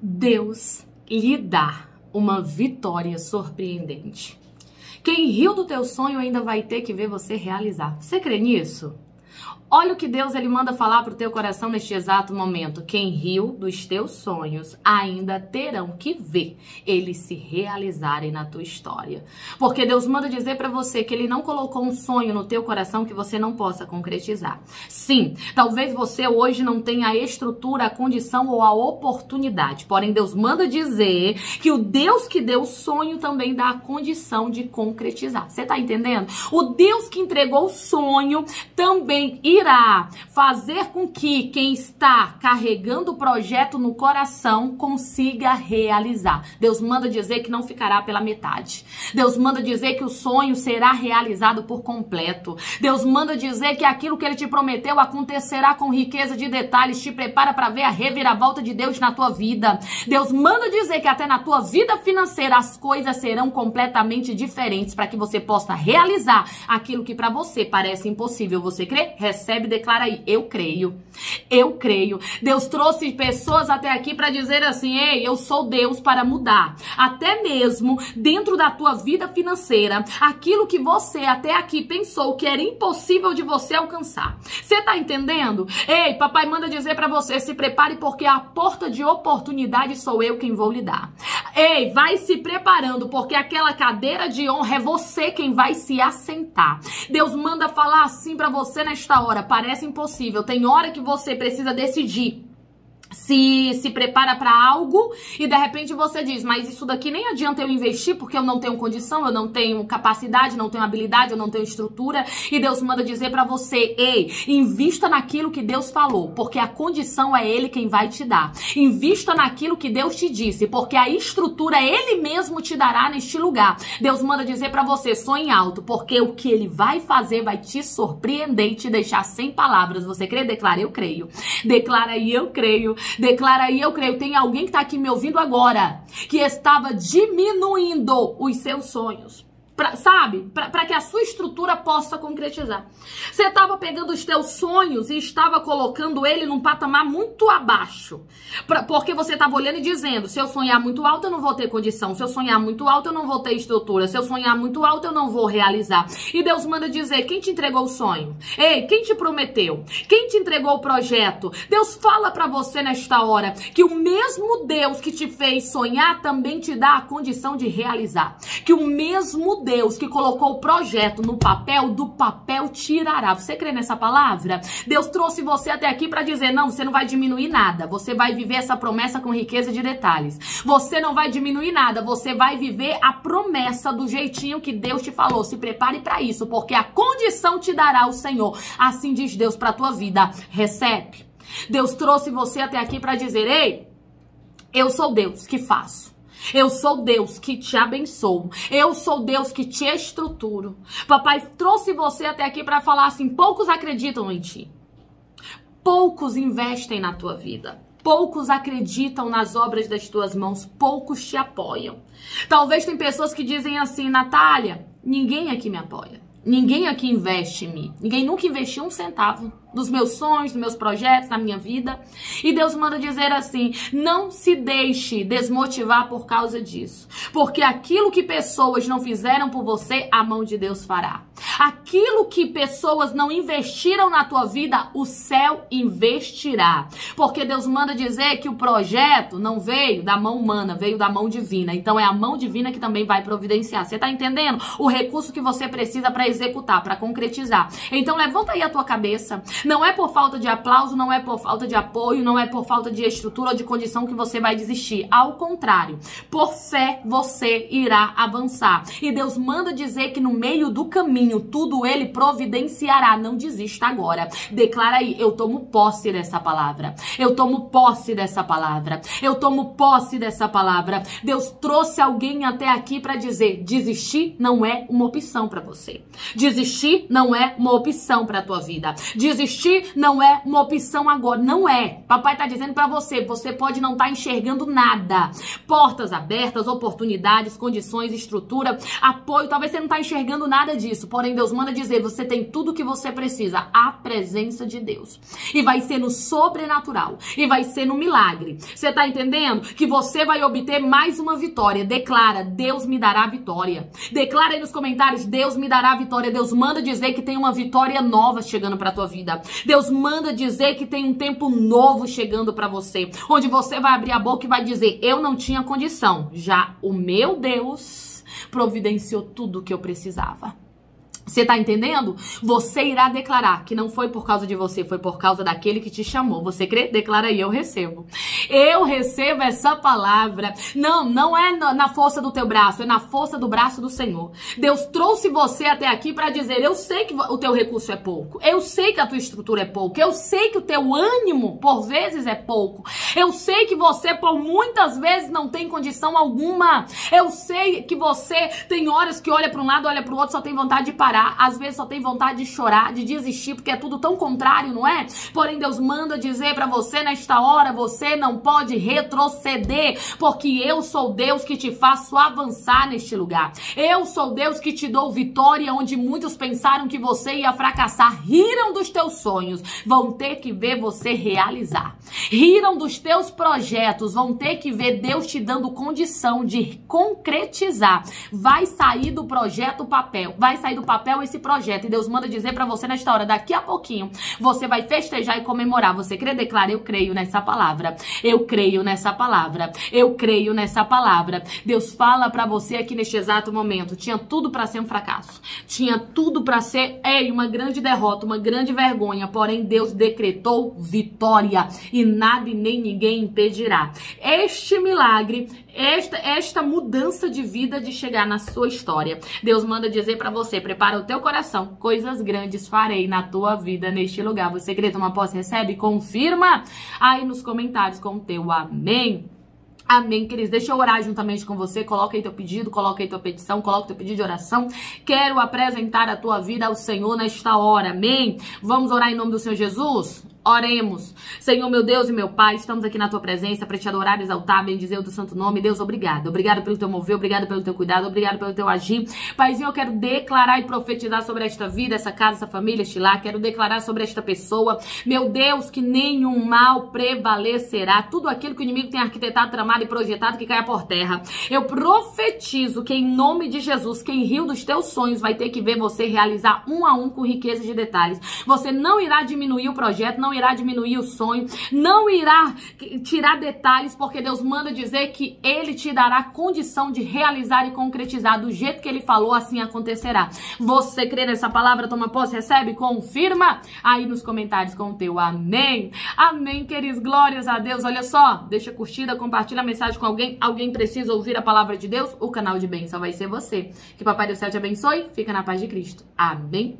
Deus lhe dá uma vitória surpreendente. Quem riu do teu sonho ainda vai ter que ver você realizar. Você crê nisso? Olha o que Deus ele manda falar para o teu coração neste exato momento. Quem riu dos teus sonhos ainda terão que ver eles se realizarem na tua história. Porque Deus manda dizer para você que ele não colocou um sonho no teu coração que você não possa concretizar. Sim, talvez você hoje não tenha a estrutura, a condição ou a oportunidade. Porém, Deus manda dizer que o Deus que deu o sonho também dá a condição de concretizar. Você tá entendendo? O Deus que entregou o sonho também irá fazer com que quem está carregando o projeto no coração consiga realizar. Deus manda dizer que não ficará pela metade. Deus manda dizer que o sonho será realizado por completo. Deus manda dizer que aquilo que ele te prometeu acontecerá com riqueza de detalhes. Te prepara para ver a reviravolta de Deus na tua vida. Deus manda dizer que até na tua vida financeira as coisas serão completamente diferentes para que você possa realizar aquilo que para você parece impossível. Você crê? Recebe, declara aí, eu creio, eu creio. Deus trouxe pessoas até aqui para dizer assim, ei, eu sou Deus para mudar. Até mesmo dentro da tua vida financeira, aquilo que você até aqui pensou que era impossível de você alcançar. Você tá entendendo? Ei, papai manda dizer para você, se prepare porque a porta de oportunidade sou eu quem vou lhe dar. Ei, vai se preparando porque aquela cadeira de honra é você quem vai se assentar. Deus manda falar assim para você nesta hora, parece impossível. Tem hora que você precisa decidir se prepara para algo e de repente você diz, mas isso daqui nem adianta eu investir porque eu não tenho condição, eu não tenho capacidade, não tenho habilidade, eu não tenho estrutura. E Deus manda dizer para você, ei, invista naquilo que Deus falou, porque a condição é ele quem vai te dar. Invista naquilo que Deus te disse, porque a estrutura ele mesmo te dará neste lugar. Deus manda dizer para você, sonhe alto, porque o que ele vai fazer vai te surpreender e te deixar sem palavras. Você crê? Declara, eu creio. Declara aí, eu creio. Declara aí, eu creio. Tem alguém que está aqui me ouvindo agora que estava diminuindo os seus sonhos. Para que a sua estrutura possa concretizar. Você estava pegando os teus sonhos e estava colocando ele num patamar muito abaixo. Porque você estava olhando e dizendo, se eu sonhar muito alto, eu não vou ter condição. Se eu sonhar muito alto, eu não vou ter estrutura. Se eu sonhar muito alto, eu não vou realizar. E Deus manda dizer, quem te entregou o sonho? Ei, quem te prometeu? Quem te entregou o projeto? Deus fala para você nesta hora que o mesmo Deus que te fez sonhar também te dá a condição de realizar. Que o mesmo Deus que colocou o projeto no papel, do papel tirará. Você crê nessa palavra? Deus trouxe você até aqui para dizer, não, você não vai diminuir nada. Você vai viver essa promessa com riqueza de detalhes. Você não vai diminuir nada. Você vai viver a promessa do jeitinho que Deus te falou. Se prepare para isso, porque a condição te dará o Senhor. Assim diz Deus para a tua vida. Recebe. Deus trouxe você até aqui para dizer, ei, eu sou Deus que faço. Eu sou Deus que te abençoo. Eu sou Deus que te estruturo. Papai trouxe você até aqui para falar assim, poucos acreditam em ti. Poucos investem na tua vida. Poucos acreditam nas obras das tuas mãos. Poucos te apoiam. Talvez tem pessoas que dizem assim, Natália, ninguém aqui me apoia. Ninguém aqui investe em mim. Ninguém nunca investiu um centavo dos meus sonhos, dos meus projetos, na minha vida. E Deus manda dizer assim, não se deixe desmotivar por causa disso. Porque aquilo que pessoas não fizeram por você, a mão de Deus fará. Aquilo que pessoas não investiram na tua vida, o céu investirá. Porque Deus manda dizer que o projeto não veio da mão humana, veio da mão divina. Então é a mão divina que também vai providenciar. Você tá entendendo? O recurso que você precisa para executar, para concretizar. Então levanta aí a tua cabeça. Não é por falta de aplauso, não é por falta de apoio, não é por falta de estrutura ou de condição que você vai desistir. Ao contrário, por fé você irá avançar. E Deus manda dizer que no meio do caminho, tudo ele providenciará. Não desista agora. Declara aí, eu tomo posse dessa palavra. Eu tomo posse dessa palavra. Eu tomo posse dessa palavra. Deus trouxe alguém até aqui para dizer, desistir não é uma opção para você. Desistir não é uma opção para a tua vida. Desistir Desistir não é uma opção agora, não é. Papai tá dizendo pra você, você pode não tá enxergando nada. Portas abertas, oportunidades, condições, estrutura, apoio, talvez você não tá enxergando nada disso. Porém, Deus manda dizer, você tem tudo o que você precisa, a presença de Deus. E vai ser no sobrenatural, e vai ser no milagre. Você tá entendendo? Que você vai obter mais uma vitória. Declara, Deus me dará vitória. Declara aí nos comentários, Deus me dará vitória. Deus manda dizer que tem uma vitória nova chegando pra tua vida. Deus manda dizer que tem um tempo novo chegando pra você, onde você vai abrir a boca e vai dizer, eu não tinha condição, já o meu Deus providenciou tudo o que eu precisava. Você tá entendendo? Você irá declarar que não foi por causa de você, foi por causa daquele que te chamou. Você crê? Declara aí, eu recebo. Eu recebo essa palavra. Não é na força do teu braço, é na força do braço do Senhor. Deus trouxe você até aqui pra dizer, eu sei que o teu recurso é pouco, eu sei que a tua estrutura é pouco, eu sei que o teu ânimo, por vezes, é pouco, eu sei que você, por muitas vezes, não tem condição alguma, eu sei que você tem horas que olha pra um lado, olha pro outro, só tem vontade de parar. Às vezes só tem vontade de chorar, de desistir, porque é tudo tão contrário, não é? Porém, Deus manda dizer pra você nesta hora, você não pode retroceder, porque eu sou Deus que te faço avançar neste lugar. Eu sou Deus que te dou vitória, onde muitos pensaram que você ia fracassar. Riram dos teus sonhos, vão ter que ver você realizar. Riram dos teus projetos, vão ter que ver Deus te dando condição de concretizar. Vai sair do projeto papel, vai sair do papel esse projeto, e Deus manda dizer pra você nesta hora, daqui a pouquinho, você vai festejar e comemorar. Você crê? Declara, eu creio nessa palavra, eu creio nessa palavra, eu creio nessa palavra. Deus fala pra você aqui neste exato momento, tinha tudo pra ser um fracasso, tinha tudo pra ser uma grande derrota, uma grande vergonha, porém Deus decretou vitória, e nada e nem ninguém impedirá. Este milagre, esta mudança de vida de chegar na sua história, Deus manda dizer pra você, prepara o teu coração, coisas grandes farei na tua vida neste lugar. Você crê? Toma posse, recebe, confirma aí nos comentários com o teu amém. Amém, queridos. Deixa eu orar juntamente com você. Coloca aí teu pedido, coloca aí tua petição, coloca teu pedido de oração. Quero apresentar a tua vida ao Senhor nesta hora. Amém? Vamos orar em nome do Senhor Jesus? Oremos. Senhor, meu Deus e meu Pai, estamos aqui na tua presença para te adorar, exaltar, bendizer o teu santo nome. Deus, obrigado. Obrigado pelo teu mover, obrigado pelo teu cuidado, obrigado pelo teu agir. Paizinho, eu quero declarar e profetizar sobre esta vida, essa casa, essa família, este lar. Quero declarar sobre esta pessoa, meu Deus, que nenhum mal prevalecerá. Tudo aquilo que o inimigo tem arquitetado, tramado e projetado, que caia por terra. Eu profetizo que em nome de Jesus, quem riu dos teus sonhos vai ter que ver você realizar um a um com riqueza de detalhes. Você não irá diminuir o projeto, não irá diminuir o sonho, não irá tirar detalhes, porque Deus manda dizer que Ele te dará condição de realizar e concretizar do jeito que Ele falou, assim acontecerá. Você crê nessa palavra? Toma posse, recebe, confirma aí nos comentários com o teu amém. Amém, queridos, glórias a Deus. Olha só, deixa curtida, compartilha a mensagem com alguém, alguém precisa ouvir a palavra de Deus, o canal de bênção vai ser você. Que Papai do Céu te abençoe, fica na paz de Cristo. Amém.